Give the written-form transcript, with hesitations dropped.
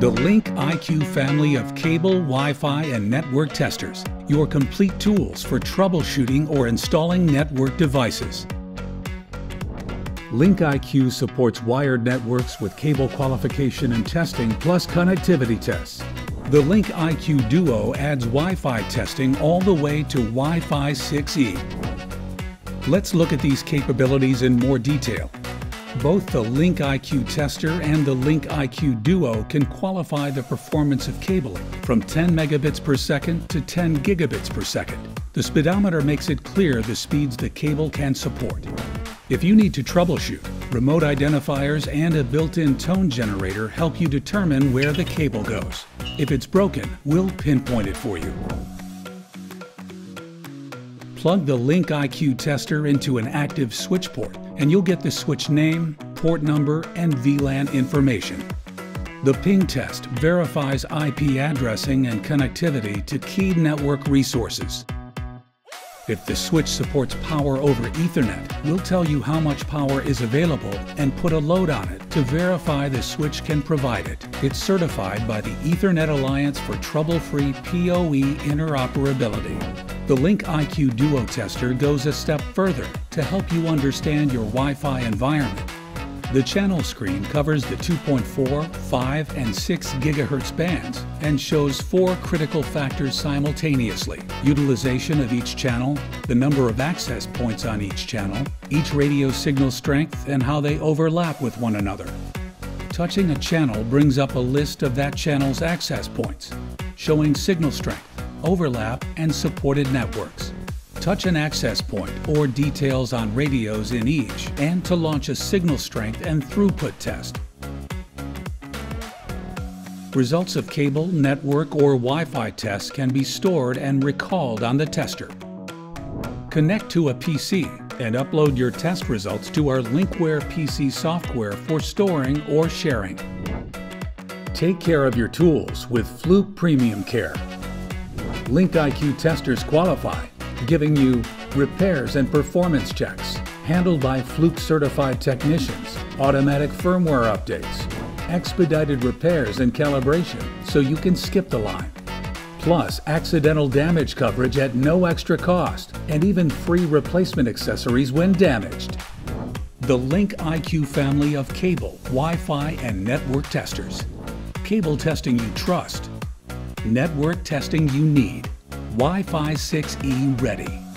The LinkIQ family of cable, Wi-Fi, and network testers, your complete tools for troubleshooting or installing network devices. LinkIQ supports wired networks with cable qualification and testing plus connectivity tests. The LinkIQ Duo adds Wi-Fi testing all the way to Wi-Fi 6E. Let's look at these capabilities in more detail. Both the LinkIQ Tester and the LinkIQ Duo can qualify the performance of cabling from 10 megabits per second to 10 gigabits per second. The speedometer makes it clear the speeds the cable can support. If you need to troubleshoot, remote identifiers and a built-in tone generator help you determine where the cable goes. If it's broken, we'll pinpoint it for you. Plug the LinkIQ Tester into an active switch port and you'll get the switch name, port number, and VLAN information. The ping test verifies IP addressing and connectivity to key network resources. If the switch supports power over Ethernet, we'll tell you how much power is available and put a load on it to verify the switch can provide it. It's certified by the Ethernet Alliance for trouble-free PoE interoperability. The LinkIQ Duo Tester goes a step further to help you understand your Wi-Fi environment. The channel screen covers the 2.4, 5, and 6 gigahertz bands and shows four critical factors simultaneously: utilization of each channel, the number of access points on each channel, each radio signal strength, and how they overlap with one another. Touching a channel brings up a list of that channel's access points, showing signal strength, overlap, and supported networks. Touch an access point or details on radios in each, and to launch a signal strength and throughput test. Results of cable, network, or Wi-Fi tests can be stored and recalled on the tester. Connect to a PC and upload your test results to our LinkWare PC software for storing or sharing. Take care of your tools with Fluke Premium Care. LinkIQ testers qualify, giving you repairs and performance checks, handled by Fluke certified technicians, automatic firmware updates, expedited repairs and calibration so you can skip the line, plus accidental damage coverage at no extra cost and even free replacement accessories when damaged. The LinkIQ family of cable, Wi-Fi, and network testers. Cable testing you trust, network testing you need. Wi-Fi 6E ready.